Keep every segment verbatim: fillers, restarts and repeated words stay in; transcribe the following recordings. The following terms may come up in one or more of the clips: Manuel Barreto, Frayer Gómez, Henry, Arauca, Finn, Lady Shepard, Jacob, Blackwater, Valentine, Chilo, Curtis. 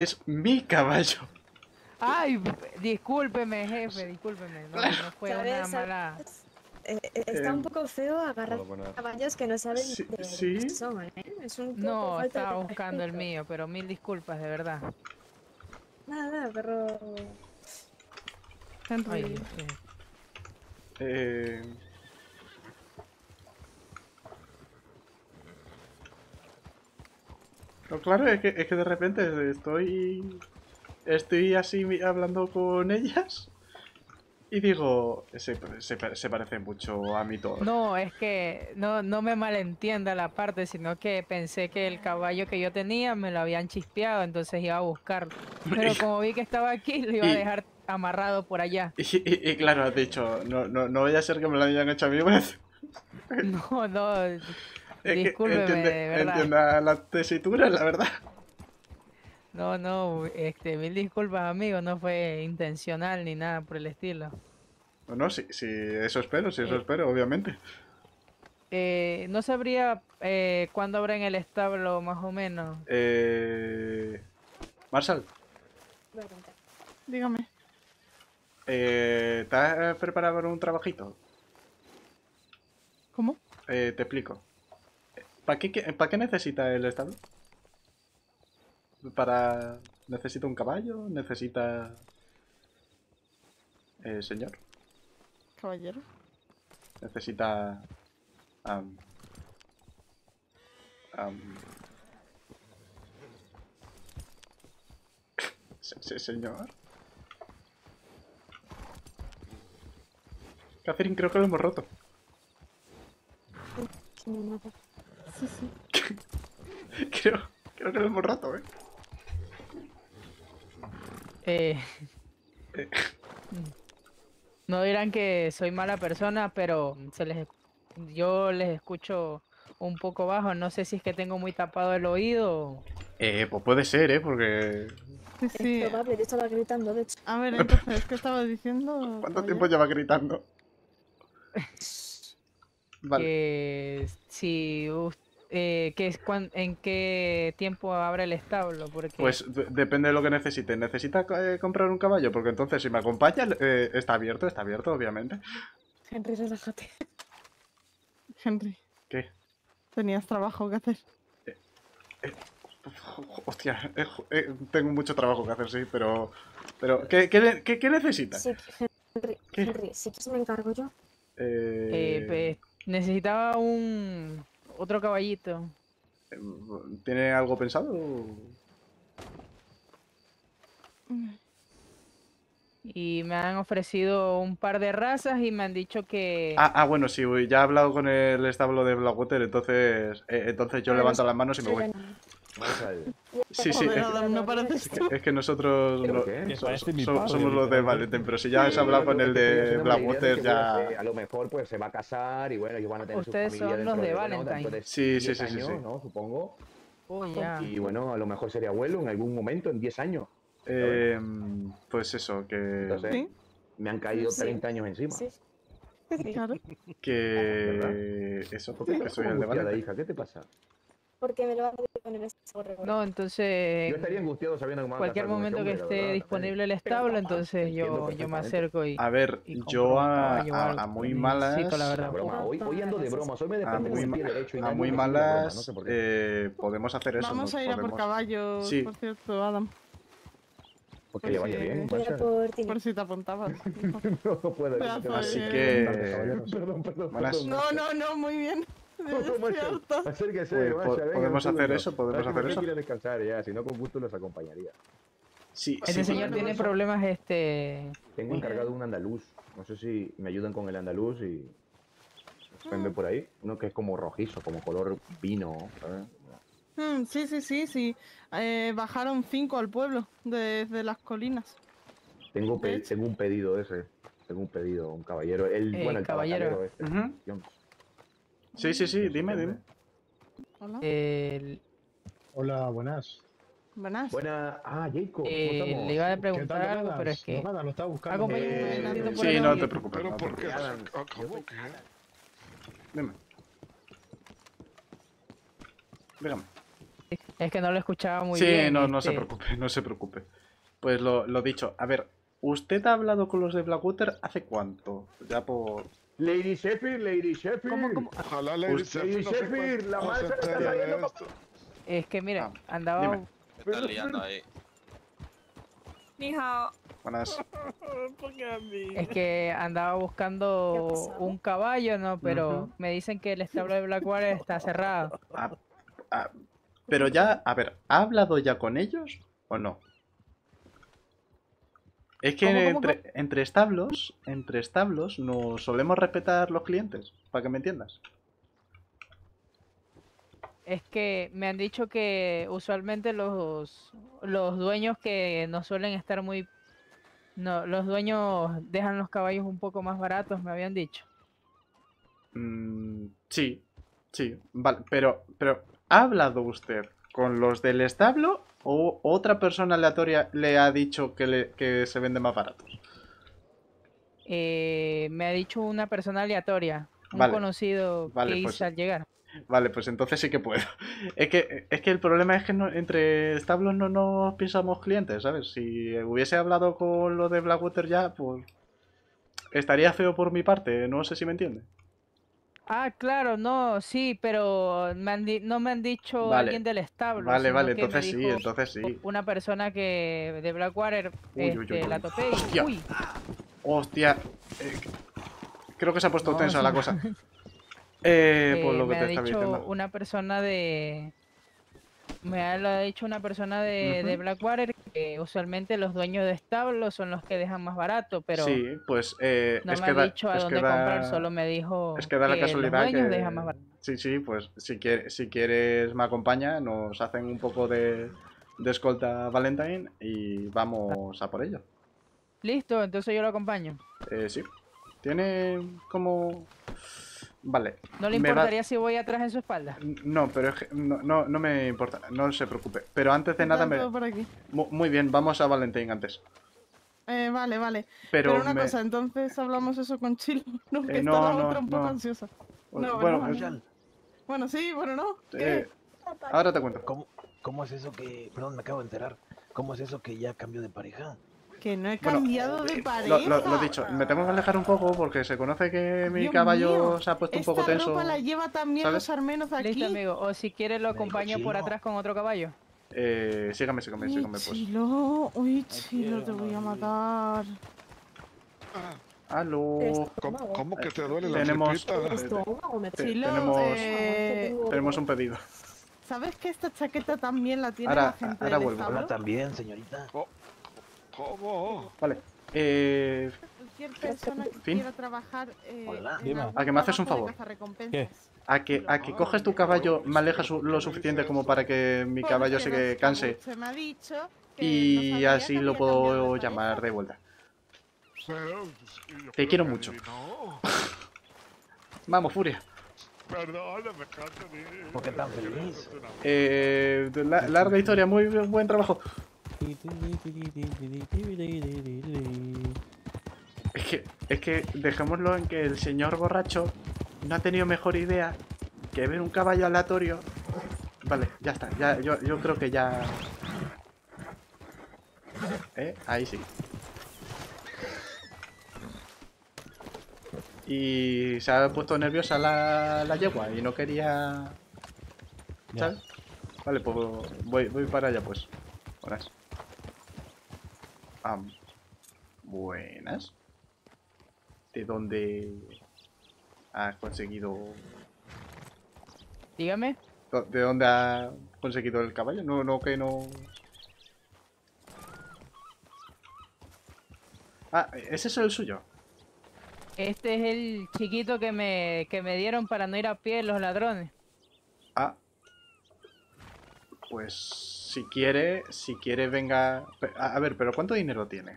Es mi caballo. Ay, discúlpeme, jefe, discúlpeme. No, no fue una mala... Eh, eh, está eh, un poco feo agarrar caballos que no saben sí, de sí. qué son, ¿eh? Es un no, estaba buscando el mío, pero mil disculpas, de verdad. Nada, nada, pero... Tanto Ay, sí. Eh... No, claro, es que, es que de repente estoy... Estoy así hablando con ellas... Y digo, se, se, se parece mucho a mi todo. No, es que no, no me malentienda la parte, sino que pensé que el caballo que yo tenía me lo habían chispeado, entonces iba a buscarlo. Pero como vi que estaba aquí, lo iba y, a dejar amarrado por allá. Y, y, y claro, has dicho, no, no, no vaya a ser que me lo hayan hecho a mi vez. No, no, discúlpeme, es que entiende, de verdad. Entienda la tesitura, la verdad. No, no, este, mil disculpas, amigo, no fue intencional ni nada por el estilo. No, no, sí, sí, eso espero, sí, eso eh, espero, obviamente. Eh, no sabría eh, cuándo habrá en el establo, más o menos. Eh... Marshall. Dígame. Eh, ¿te has preparado para un trabajito? ¿Cómo? Eh, te explico. ¿Para qué, qué, ¿para qué necesita el establo? Para... ¿Necesita un caballo? ¿Necesita... Eh, señor? ¿Caballero? Necesita... Um... Um... ¿Sí, señor? Catherine, creo que lo hemos roto. Sí, sí. Creo... Creo que lo hemos roto, ¿eh? Eh, eh. No dirán que soy mala persona, pero se les, yo les escucho un poco bajo. No sé si es que tengo muy tapado el oído. Eh, pues puede ser, ¿eh? Porque... Sí, sí. Es probable, yo estaba gritando, de hecho. A ver, entonces, ¿qué estabas diciendo? ¿Cuánto tiempo lleva gritando? Vale. Que si usted... Eh, ¿qué es cuan, ¿En qué tiempo abre el establo? Porque... Pues depende de lo que necesite. ¿Necesita eh, comprar un caballo? Porque entonces si me acompaña, eh, está abierto, está abierto, obviamente. Henry, relájate. Henry. ¿Qué? Tenías trabajo que hacer. Eh, eh, hostia, eh, eh, tengo mucho trabajo que hacer, sí, pero... pero ¿Qué, qué, qué, qué necesitas? Sí, Henry, ¿Qué? Henry, si quieres me encargo yo. Eh... Eh, pues, necesitaba un... Otro caballito. ¿Tiene algo pensado? Y me han ofrecido un par de razas y me han dicho que... Ah, ah bueno, sí, ya he hablado con el establo de Blackwater, entonces eh, entonces yo levanto las manos y me voy. Sí, sí, es que, es que nosotros lo, somos, somos los de Valentine, pero si ya has hablado con el de Blackwater ya... A lo mejor pues se va a casar y bueno, ellos van a tener su familia. Ustedes son los de Valentine. Sí, sí, sí, sí, sí. ¿No? Supongo. Y bueno, a lo mejor sería abuelo en algún momento, en diez años. Eh, pues eso, que... Entonces, me han caído treinta años encima. Que... Eso, porque soy el de Valentine. Hija, ¿qué te pasa? Porque me lo van a poner en el... No, entonces... Yo estaría angustiado sabiendo que cualquier momento que esté disponible el establo, entonces yo, yo me acerco y... A ver, y yo a, a, a muy malas... Sí, la verdad. Broma. Hoy, hoy ando de bromas, hoy me depende de mi pie derecho. A muy malas no sé eh, podemos hacer eso. Vamos a ir podemos... a por caballo, sí. Por cierto, Adam. Porque le vaya bien. Por si te apuntabas. No puedo. Así que... No, no, no, muy bien. Acérquese, pues, vaya, podemos venga, hacer eso, podemos hacer eso. Quiere descansar ya, si no con gusto los acompañaría. Sí, este sí, señor tiene eso. Problemas este. Tengo encargado un andaluz. No sé si me ayudan con el andaluz y vende mm. por ahí. Uno que es como rojizo, como color vino. Mm, sí, sí, sí, sí. Eh, bajaron cinco al pueblo desde de las colinas. Tengo, pe tengo un pedido ese. Tengo un pedido, un caballero. El eh, bueno, el caballero. Este. Uh -huh. Sí, sí, sí, dime, dime. Hola. Eh, Hola, buenas. Buenas. Buenas. Ah, Jacob. Eh, le iba a preguntar algo, pero es que... No, nada, lo estaba buscando. Eh, sí, no te preocupes. Pero ¿por qué? Dime. Dígame. Es que no lo escuchaba muy sí, bien. Sí, no, este... no se preocupe, no se preocupe. Pues lo, lo dicho, a ver, ¿usted ha hablado con los de Blackwater hace cuánto? Ya por... Lady Shepard, Lady Shepard. ¿Cómo, cómo? Ojalá Lady Shepard, la madre se está trayendo papá. Es que mira, ah, andaba... Dime. Me está liando ahí. Ni hao. Buenas. Es que andaba buscando un caballo, ¿no? Pero uh-huh. me dicen que el establo de Blackwater está cerrado. Ah, ah, pero ya, a ver, ¿ha hablado ya con ellos o no? Es que ¿Cómo, cómo, entre, cómo? entre establos, entre establos nos solemos respetar los clientes, para que me entiendas. Es que me han dicho que usualmente los, los dueños que no suelen estar muy... No, los dueños dejan los caballos un poco más baratos, me habían dicho. Mm, sí, sí, vale, pero, pero ¿ha hablado usted con los del establo o otra persona aleatoria le ha dicho que, le, que se venden más baratos? Eh, me ha dicho una persona aleatoria, un vale, conocido vale, que pues... hice al llegar. Vale, pues entonces sí que puedo. Es que, es que el problema es que no, entre establos no nos pisamos clientes, ¿sabes? Si hubiese hablado con lo de Blackwater ya, pues estaría feo por mi parte, no sé si me entiende. Ah, claro, no, sí, pero me han di no me han dicho vale. alguien del establo. Vale, vale, entonces sí, entonces sí. Una persona que de Blackwater uy, este, uy, uy, uy. la topé y... Hostia, uy. Hostia. Eh, creo que se ha puesto no, tensa sí. la cosa. Eh, eh, por lo que me te ha dicho diciendo. una persona de... Me ha, lo ha dicho una persona de, uh-huh. de Blackwater que usualmente los dueños de establos son los que dejan más barato, pero... Sí, pues... Eh, no es me que ha da, dicho a es dónde que da, comprar, solo me dijo es que, da la que casualidad los dueños que, dejan más barato. Sí, sí, pues si, quiere, si quieres me acompaña, nos hacen un poco de, de escolta Valentine y vamos a por ello. Listo, entonces yo lo acompaño. Eh, sí. Tiene como... Vale. ¿No le importaría va... si voy atrás en su espalda? No, pero es que no, no, no me importa, no se preocupe. Pero antes de nada me... Por aquí. Muy bien, vamos a Valentine antes. Eh, vale, vale. Pero, pero una me... cosa, entonces hablamos eso con Chilo, ¿no? Que eh, no, está la no, otra un poco no. ansiosa. No, bueno, bueno, no. bueno, sí, bueno, no. Eh, ahora te cuento. ¿Cómo, ¿Cómo es eso que... Perdón, me acabo de enterar. ¿Cómo es eso que ya cambió de pareja? Que no he cambiado bueno, de pareja. Lo, lo, lo dicho, me tengo que alejar un poco porque se conoce que mi Dios caballo mío, se ha puesto un poco tenso. Esta ropa la lleva también ¿sabes? los armenos aquí. Listo, amigo. O si quieres lo acompaño por atrás con otro caballo. Eh, sígame, sígame, uy, sígame pues. Chilo, uy, Chilo, te voy a matar. Aló. ¿Cómo, ¿Cómo que te duele la tenemos, eh, Chilo, tenemos, eh... tenemos un pedido. ¿Sabes que esta chaqueta también la tiene ahora, la gente ahora del vuelvo. Ahora también, señorita. Oh. ¿Cómo? Vale, eh... cualquier persona que ¿Fin? quiera trabajar... Eh, Hola. ¿A que me haces un favor? A que, a que coges tu caballo, me alejas su, lo suficiente como para que mi caballo se canse. Y así lo puedo llamar de vuelta. Te quiero mucho. Vamos, furia. ¿Por qué tan feliz? Eh... La, larga historia, muy buen trabajo. Es que, es que dejémoslo en que el señor borracho no ha tenido mejor idea que ver un caballo aleatorio. Vale, ya está, ya, yo, yo creo que ya... Eh, ahí sí. Y se ha puesto nerviosa la, la yegua y no quería... ¿Sabes? Vale, pues voy, voy para allá pues. Buenas. Um, buenas. ¿De dónde has conseguido? Dígame. ¿De dónde has conseguido el caballo? No, no, que no. Ah, ese es el suyo. Este es el chiquito que me, que me dieron para no ir a pie los ladrones. Ah. Pues... Si quiere, si quiere venga... A ver, pero ¿cuánto dinero tiene?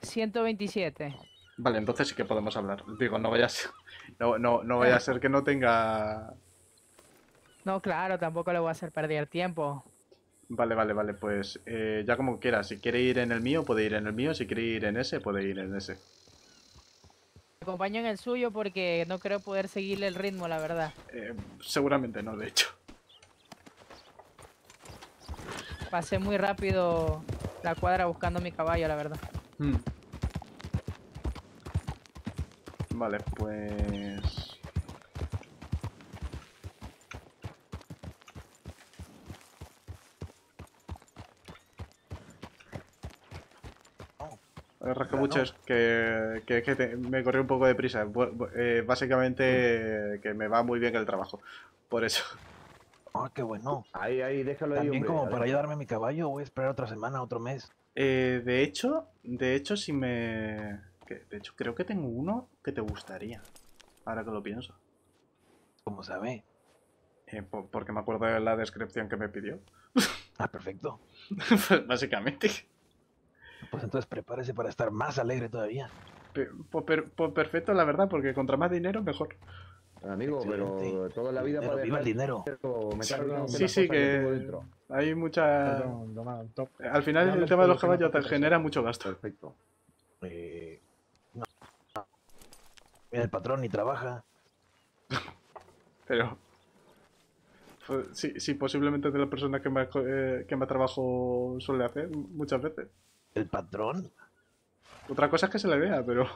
ciento veintisiete. Vale, entonces sí que podemos hablar. Digo, no vaya a ser, no, no, no vaya a ser que no tenga... No, claro, tampoco le voy a hacer perder tiempo. Vale, vale, vale, pues eh, ya como quiera. Si quiere ir en el mío, puede ir en el mío. Si quiere ir en ese, puede ir en ese. acompaño en el suyo porque no creo poder seguirle el ritmo, la verdad. Eh, seguramente no, de hecho. Pasé muy rápido la cuadra buscando mi caballo, la verdad. Hmm. Vale, pues... Rascabuches, que, que, que te, me corrí un poco de prisa. Eh, básicamente que me va muy bien el trabajo. Por eso. Oh, qué bueno. Ahí, ahí, déjalo ahí. También, hombre, como para ayudarme a mi caballo, voy a esperar otra semana, otro mes. Eh, de hecho, de hecho, si me... De hecho, creo que tengo uno que te gustaría. Ahora que lo pienso. ¿Cómo sabe? Eh, por, porque me acuerdo de la descripción que me pidió. Ah, perfecto. Pues básicamente. Pues entonces prepárese para estar más alegre todavía. Pues per, per, perfecto, la verdad, porque contra más dinero, mejor. Amigo, pero toda la vida para dejar el dinero. Sí, sí, que hay mucha... Al final el tema de los caballos te genera mucho gasto. Perfecto. Eh... No. El patrón ni trabaja. Pero... Pues, sí, sí, posiblemente es de las personas que más, eh, que más trabajo suele hacer muchas veces. ¿El patrón? Otra cosa es que se le vea, pero...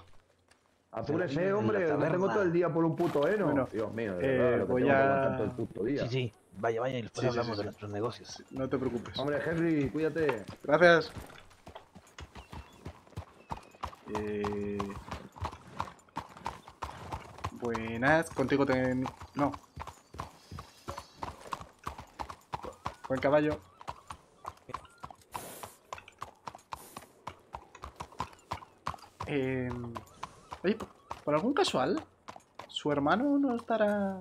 Apúrese, hombre, me remo todo el día por un puto heno. Bueno, Dios mío, de verdad, eh, lo que voy tengo a... todo el puto día. Sí, sí, vaya, vaya, y después sí, hablamos sí, sí, de nuestros sí. negocios. Sí, no te preocupes. Hombre, Henry, cuídate. Gracias. Eh... Buenas, contigo ten... No. Buen caballo. Eh... Oye, ¿por algún casual su hermano no estará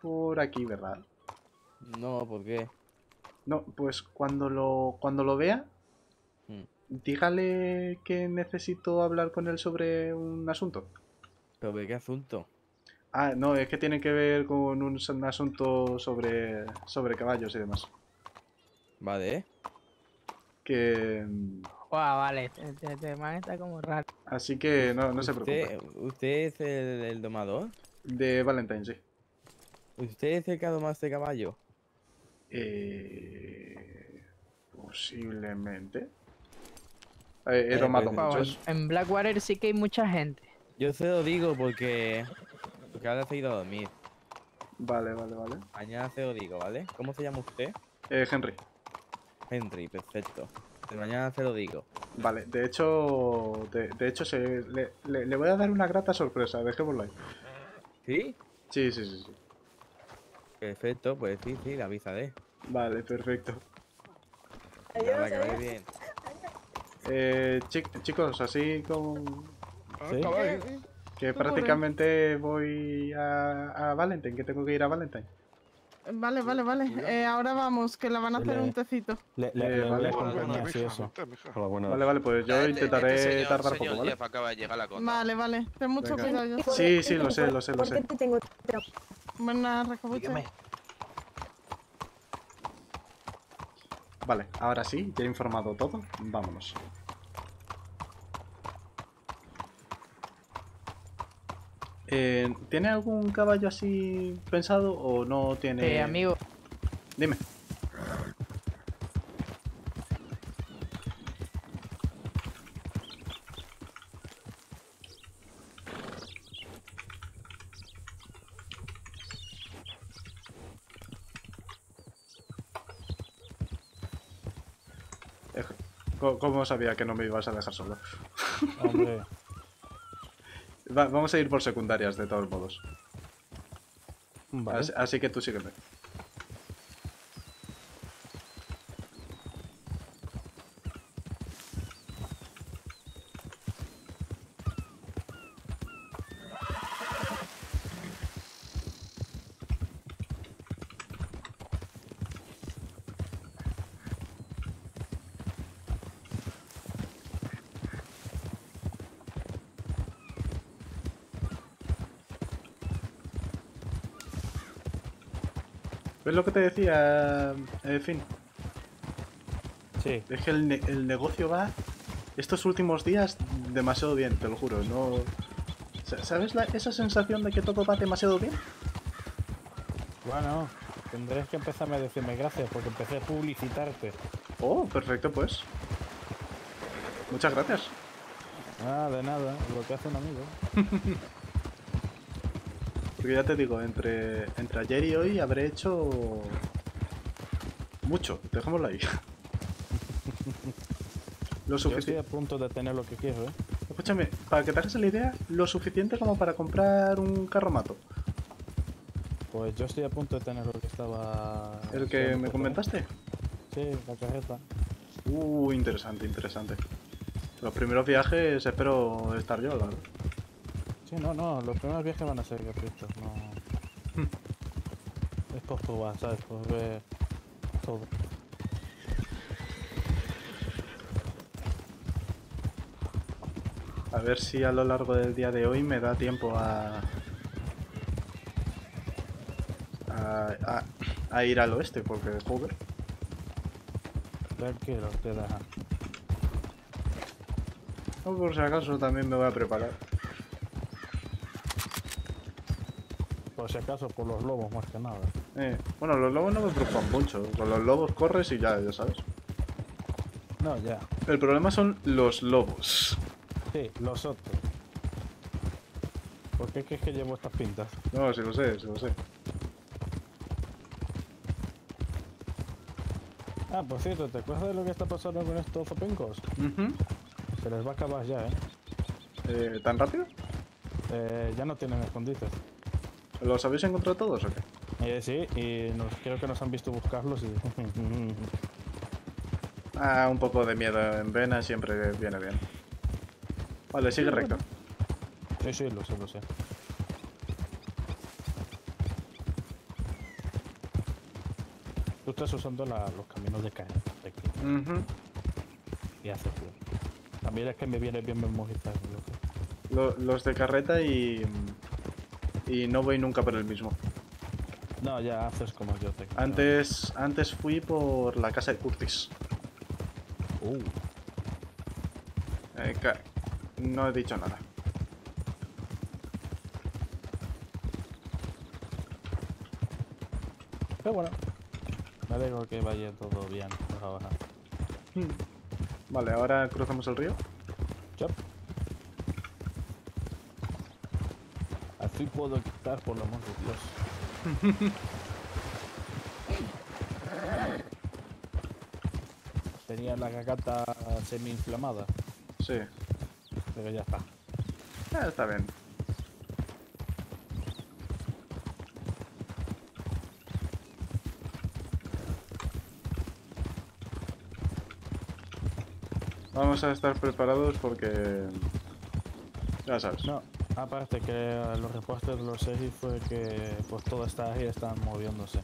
por aquí, verdad? No, ¿por qué? No, pues cuando lo cuando lo vea, mm. dígale que necesito hablar con él sobre un asunto. ¿Sobre qué asunto? Ah, no, es que tiene que ver con un asunto sobre sobre caballos y demás. Vale. Que... Wow, vale, este man está como raro. Así que no, no se preocupe. ¿Usted es el, el domador? De Valentine, sí. ¿Usted es el que ha domado este caballo? Eh... Posiblemente. Eh, he eh, domado pues, muchos. En Blackwater sí que hay mucha gente. Yo se lo digo porque... Porque ahora se ha ido a dormir. Vale, vale, vale. Mañana se lo digo, ¿vale? ¿Cómo se llama usted? Eh, Henry. Henry, perfecto. De mañana te lo digo. Vale, de hecho, de, de hecho se, le, le, le voy a dar una grata sorpresa, dejémoslo ahí. ¿Sí? Sí, sí, sí, sí. Perfecto, pues sí, sí, la avisaré. Vale, perfecto. Nada, que vaya bien. Eh, chi chicos, así como... ¿Sí? Que prácticamente voy a, a Valentine, que tengo que ir a Valentine. Vale, vale, vale. Eh, ahora vamos, que la van a hacer le, un tecito. Le, le, eh, vale, vale, vale, pues yo eh, intentaré este señor, tardar señor poco, ¿vale? Acaba de llegar la cosa. Vale, vale. Ten mucho cuidado. Yo sí, sí, lo sé, lo sé, lo sé. Te tengo... Buena, Rascabuche. Vale, ahora sí, ya he informado todo. Vámonos. Eh, ¿Tiene algún caballo así pensado o no tiene...? Eh, amigo. Dime. Eh, ¿Cómo sabía que no me ibas a dejar solo? Hombre... Va, vamos a ir por secundarias, de todos modos. Vale. Así, así que tú sígueme. ¿Ves lo que te decía, eh, Finn? Sí. Es que el, ne el negocio va estos últimos días demasiado bien, te lo juro, no... ¿Sabes la, esa sensación de que todo va demasiado bien? Bueno, tendrás que empezarme a decirme gracias porque empecé a publicitarte. Oh, perfecto pues. Muchas gracias. Ah, de nada, lo que hace un amigo. Porque ya te digo, entre, entre ayer y hoy habré hecho... mucho, dejémoslo ahí. Lo suficiente. Yo estoy a punto de tener lo que quiero, ¿eh? Escúchame, para que te hagas la idea, lo suficiente como para comprar un carromato. Pues yo estoy a punto de tener lo que estaba... ¿El que me comentaste? Sí, la carreta. Uh, interesante, interesante. Los primeros viajes espero estar yo, la verdad. Sí, no, no, los primeros viajes van a ser gratuitos, no... Hmm. Es por probar, ¿sabes? Por ver... todo. A ver si a lo largo del día de hoy me da tiempo a... a, a, a ir al oeste, porque joder. Tranquilo, te da. O por si acaso también me voy a preparar. Por si acaso, por los lobos más que nada. Eh, bueno, los lobos no me preocupan mucho. Con los lobos corres y ya, ya sabes. No, ya. El problema son los lobos. Sí, los otros. ¿Por qué crees que llevo estas pintas? No, sí lo sé, sí lo sé. Ah, por cierto, ¿te acuerdas de lo que está pasando con estos zopencos? Uh-huh. Se les va a acabar ya, ¿eh? ¿Eh? ¿Tan rápido? Eh, ya no tienen escondites. ¿Los habéis encontrado todos o qué? Eh, sí, y nos, creo que nos han visto buscarlos y... ah, un poco de miedo en vena siempre viene bien. Vale, sigue recto. Sí, sí, lo sé, lo sé. Tú estás usando la, los caminos de caer. Uh-huh. Y hace frío. También es que me viene bien memorizados. Lo, los de carreta y... y no voy nunca por el mismo. No, ya haces como yo te... Antes, antes fui por la casa de Curtis. Uh. Eh, no he dicho nada. Pero bueno. Me alegro que vaya todo bien. Baja, baja. Hmm. Vale, ahora cruzamos el río. Chop. Así puedo quitar por lo amor de Dios. Tenía la cacata semi inflamada. Sí. Pero ya está. Ya está bien. Vamos a estar preparados porque... ya sabes. No, aparte que los reportes de los seis fue que pues todas estas áreas están moviéndose.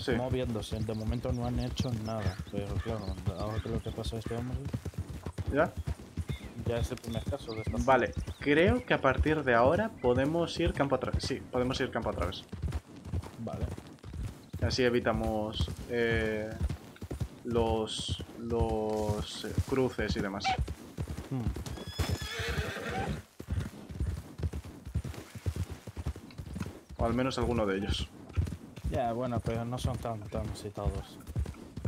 Sí. Moviéndose. De momento no han hecho nada. Pero claro, ahora que lo que pasa es que vamos a... ¿Ya? Ya es el primer caso de esta. Vale, creo que a partir de ahora podemos ir campo a través. Sí, podemos ir campo a través. Vale. Así evitamos eh, los... los eh, cruces y demás. Hmm. O al menos alguno de ellos. Ya, yeah, bueno, pero no son tan tan citados.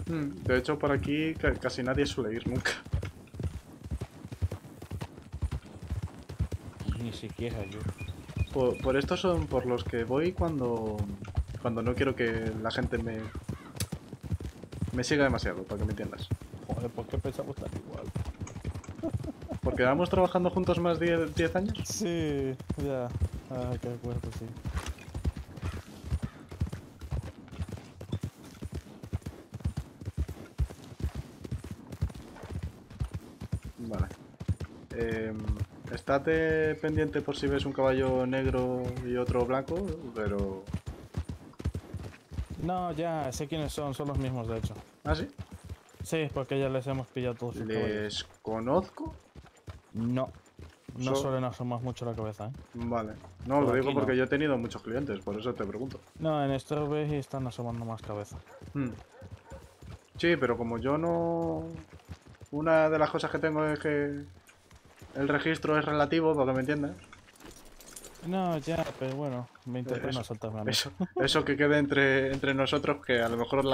Hmm. De hecho, por aquí casi nadie suele ir nunca. Ni siquiera yo. Por, por estos son por los que voy cuando cuando no quiero que la gente me me siga demasiado, para que me entiendas. Joder, ¿por qué pensamos tan igual? ¿Porque vamos trabajando juntos más de diez años? Sí, ya. Ah, qué acuerdo, sí. Vale. Eh, estate pendiente por si ves un caballo negro y otro blanco, pero... no, ya sé quiénes son, son los mismos de hecho. ¿Ah, sí? Sí, porque ya les hemos pillado todos sus caballos. ¿Les conozco? No, no so... suelen asomar mucho la cabeza, ¿eh? Vale. No, por lo digo porque no. Yo he tenido muchos clientes, por eso te pregunto. No, en esta vez están asomando más cabeza. Hmm. Sí, pero como yo no... Una de las cosas que tengo es que el registro es relativo, para que me entiendas. No, ya, pero bueno, me interesa no saltarme a mí. Eso, eso que quede entre, entre nosotros, que a lo mejor la